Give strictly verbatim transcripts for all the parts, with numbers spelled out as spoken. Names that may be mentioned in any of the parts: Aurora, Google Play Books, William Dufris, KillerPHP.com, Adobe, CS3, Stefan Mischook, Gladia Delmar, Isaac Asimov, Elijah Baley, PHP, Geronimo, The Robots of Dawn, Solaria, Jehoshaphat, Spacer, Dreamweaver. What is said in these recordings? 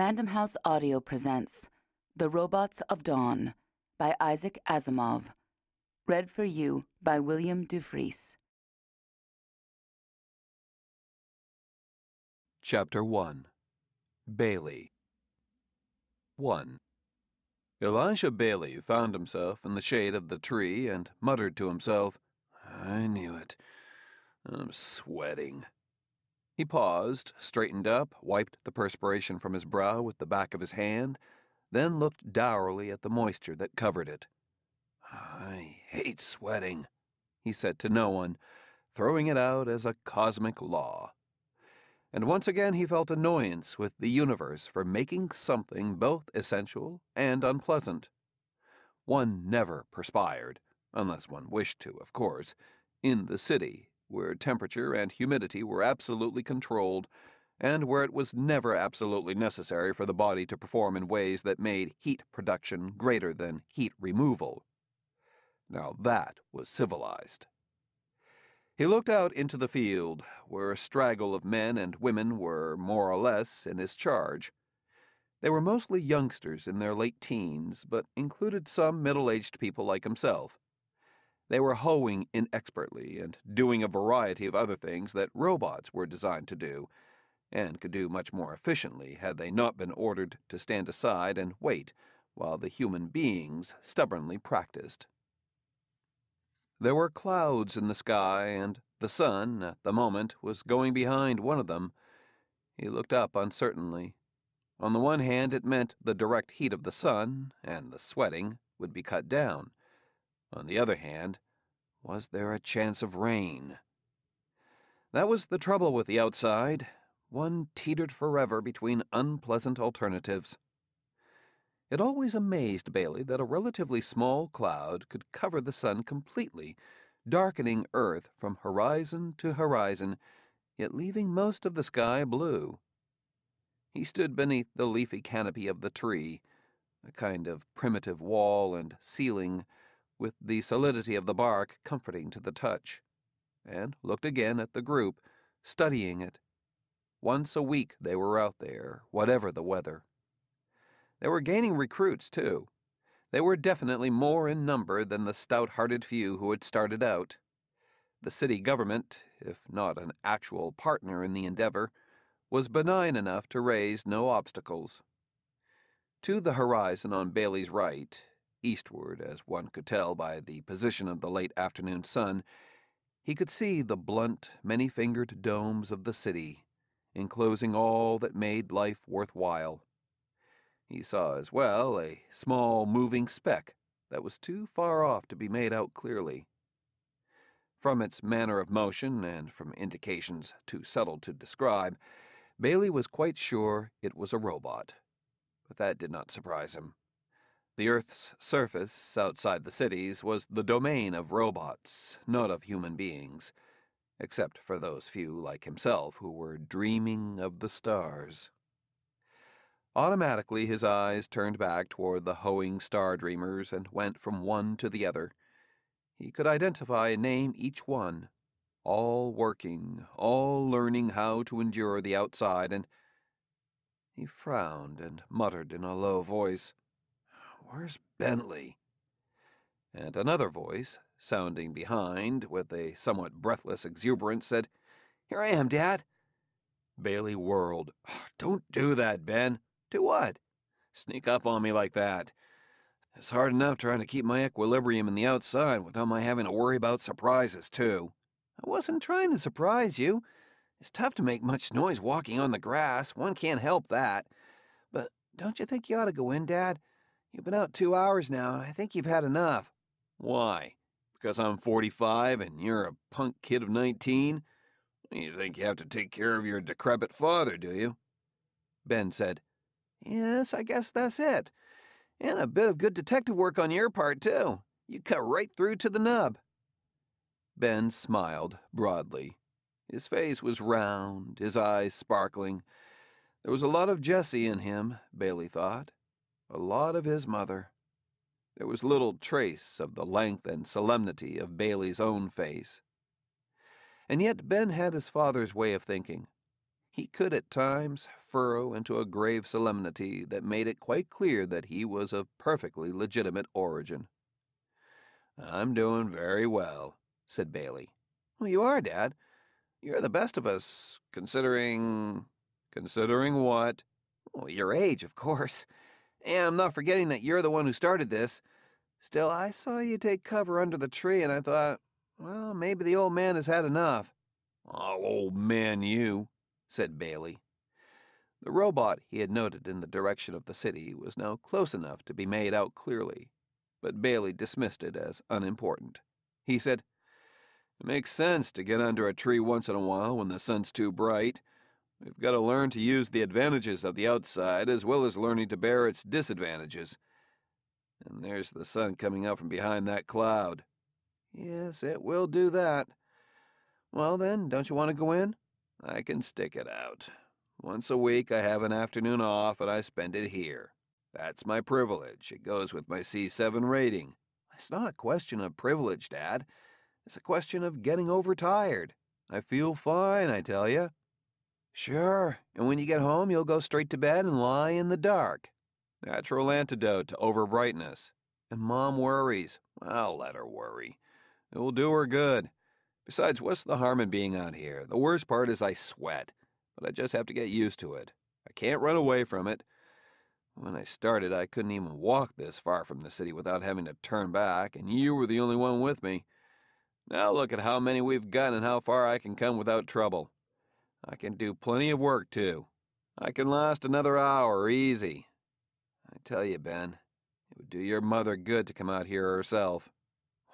Random House Audio presents The Robots of Dawn by Isaac Asimov. Read for you by William Dufris. Chapter one. Baley. one. Elijah Baley found himself in the shade of the tree and muttered to himself, "I knew it. I'm sweating." He paused, straightened up, wiped the perspiration from his brow with the back of his hand, then looked dourly at the moisture that covered it. "I hate sweating," he said to no one, throwing it out as a cosmic law. And once again he felt annoyance with the universe for making something both essential and unpleasant. One never perspired, unless one wished to, of course, in the city, where temperature and humidity were absolutely controlled, and where it was never absolutely necessary for the body to perform in ways that made heat production greater than heat removal. Now that was civilized. He looked out into the field, where a straggle of men and women were more or less in his charge. They were mostly youngsters in their late teens, but included some middle-aged people like himself. They were hoeing inexpertly and doing a variety of other things that robots were designed to do, and could do much more efficiently had they not been ordered to stand aside and wait while the human beings stubbornly practiced. There were clouds in the sky, and the sun, at the moment, was going behind one of them. He looked up uncertainly. On the one hand, it meant the direct heat of the sun, and the sweating, would be cut down. On the other hand, was there a chance of rain? That was the trouble with the outside. One teetered forever between unpleasant alternatives. It always amazed Baley that a relatively small cloud could cover the sun completely, darkening Earth from horizon to horizon, yet leaving most of the sky blue. He stood beneath the leafy canopy of the tree, a kind of primitive wall and ceiling, with the solidity of the bark comforting to the touch, and looked again at the group, studying it. Once a week they were out there, whatever the weather. They were gaining recruits, too. They were definitely more in number than the stout-hearted few who had started out. The city government, if not an actual partner in the endeavor, was benign enough to raise no obstacles. To the horizon on Baley's right, eastward, as one could tell by the position of the late afternoon sun, he could see the blunt, many-fingered domes of the city, enclosing all that made life worthwhile. He saw as well a small moving speck that was too far off to be made out clearly. From its manner of motion, and from indications too subtle to describe, Baley was quite sure it was a robot. But that did not surprise him. The Earth's surface, outside the cities, was the domain of robots, not of human beings, except for those few like himself who were dreaming of the stars. Automatically his eyes turned back toward the hoeing star dreamers and went from one to the other. He could identify and name each one, all working, all learning how to endure the outside, and he frowned and muttered in a low voice, "Where's Bentley?" And another voice, sounding behind with a somewhat breathless exuberance, said, "Here I am, Dad." Baley whirled. "Don't do that, Ben." "Do what?" "Sneak up on me like that. It's hard enough trying to keep my equilibrium in the outside without my having to worry about surprises, too." "I wasn't trying to surprise you. It's tough to make much noise walking on the grass. One can't help that. But don't you think you ought to go in, Dad? You've been out two hours now, and I think you've had enough." "Why? Because I'm forty-five and you're a punk kid of nineteen? You think you have to take care of your decrepit father, do you?" Ben said, "Yes, I guess that's it. And a bit of good detective work on your part, too. You cut right through to the nub." Ben smiled broadly. His face was round, his eyes sparkling. There was a lot of Jesse in him, Baley thought. A lot of his mother. There was little trace of the length and solemnity of Baley's own face. And yet Ben had his father's way of thinking. He could at times furrow into a grave solemnity that made it quite clear that he was of perfectly legitimate origin. "I'm doing very well," said Baley. "Well, you are, Dad. You're the best of us, considering... Considering what? Well, your age, of course. And I'm not forgetting that you're the one who started this. Still, I saw you take cover under the tree, and I thought, well, maybe the old man has had enough." "Oh, old man, you," said Baley. The robot he had noted in the direction of the city was now close enough to be made out clearly, but Baley dismissed it as unimportant. He said, "It makes sense to get under a tree once in a while when the sun's too bright. We've got to learn to use the advantages of the outside as well as learning to bear its disadvantages. And there's the sun coming out from behind that cloud." "Yes, it will do that. Well then, don't you want to go in? I can stick it out. Once a week I have an afternoon off and I spend it here. That's my privilege. It goes with my C seven rating." "It's not a question of privilege, Dad. It's a question of getting overtired. I feel fine, I tell you." "Sure, and when you get home you'll go straight to bed and lie in the dark." "Natural antidote to overbrightness." "And Mom worries." "I'll let her worry. It will do her good. Besides, what's the harm in being out here? The worst part is I sweat, but I just have to get used to it. I can't run away from it. When I started, I couldn't even walk this far from the city without having to turn back, and you were the only one with me. Now look at how many we've got and how far I can come without trouble. I can do plenty of work, too. I can last another hour, easy. I tell you, Ben, it would do your mother good to come out here herself."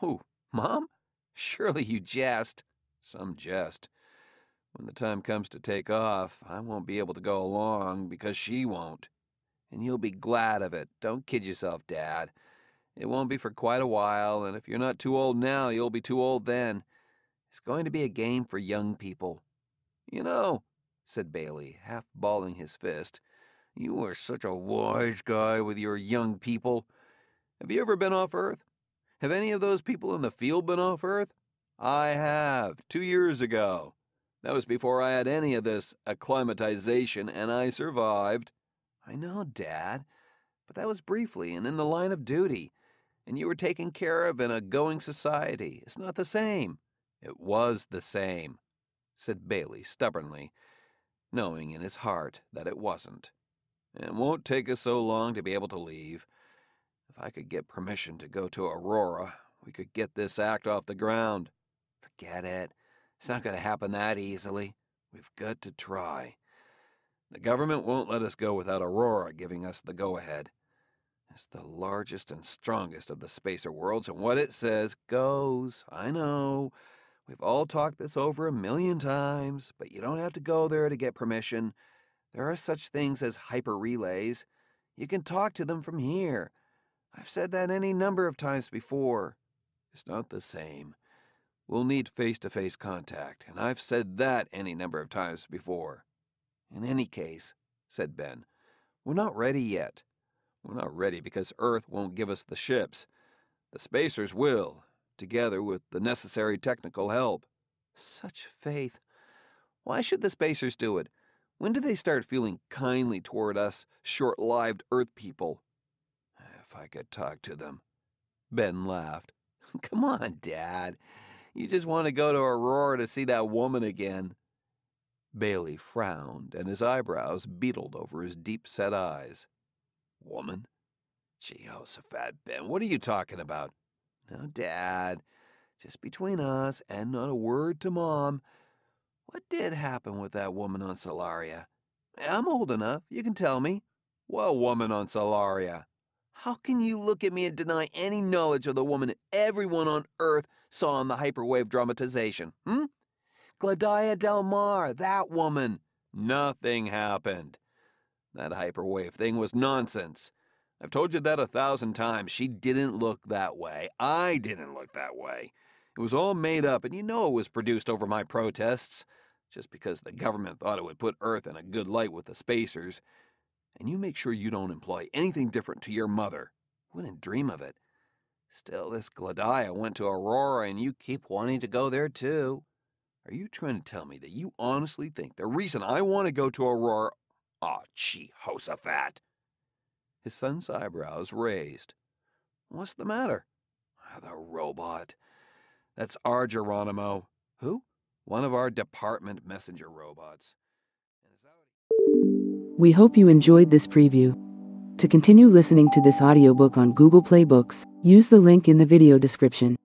"Who, Mom? Surely you jest." "Some jest. When the time comes to take off, I won't be able to go along because she won't." "And you'll be glad of it. Don't kid yourself, Dad. It won't be for quite a while, and if you're not too old now, you'll be too old then. It's going to be a game for young people." "You know," said Baley, half balling his fist, "you are such a wise guy with your young people. Have you ever been off Earth? Have any of those people in the field been off Earth? I have, two years ago. That was before I had any of this acclimatization, and I survived." "I know, Dad, but that was briefly and in the line of duty, and you were taken care of in a going society. It's not the same." "It was the same," said Baley stubbornly, knowing in his heart that it wasn't. "It won't take us so long to be able to leave. If I could get permission to go to Aurora, we could get this act off the ground." "Forget it. It's not going to happen that easily. We've got to try. The government won't let us go without Aurora giving us the go-ahead. It's the largest and strongest of the spacer worlds, and what it says goes. I know. We've all talked this over a million times, but you don't have to go there to get permission. There are such things as hyper-relays. You can talk to them from here. I've said that any number of times before." "It's not the same. We'll need face-to-face contact, and I've said that any number of times before." "In any case," said Ben, "we're not ready yet. We're not ready because Earth won't give us the ships. The spacers will, together with the necessary technical help." "Such faith. Why should the spacers do it? When do they start feeling kindly toward us short-lived Earth people?" "If I could talk to them." Ben laughed. "Come on, Dad. You just want to go to Aurora to see that woman again." Baley frowned, and his eyebrows beetled over his deep-set eyes. "Woman? Jehoshaphat, Ben, what are you talking about?" "Now, Dad, just between us and not a word to Mom, what did happen with that woman on Solaria? I'm old enough. You can tell me." "What woman on Solaria?" "How can you look at me and deny any knowledge of the woman everyone on Earth saw in the hyperwave dramatization, hmm? Gladia Delmar, that woman." "Nothing happened. That hyperwave thing was nonsense. I've told you that a thousand times. She didn't look that way. I didn't look that way. It was all made up, and you know it was produced over my protests, just because the government thought it would put Earth in a good light with the spacers. And you make sure you don't employ anything different to your mother." "Wouldn't dream of it. Still, this Gladia went to Aurora, and you keep wanting to go there, too." Are you trying to tell me that you honestly think the reason I want to go to Aurora... Aw, gee, Jehoshaphat. His son's eyebrows raised. What's the matter? Ah, the robot. That's our Geronimo. Who? One of our department messenger robots. We hope you enjoyed this preview. To continue listening to this audiobook on Google Play Books, use the link in the video description.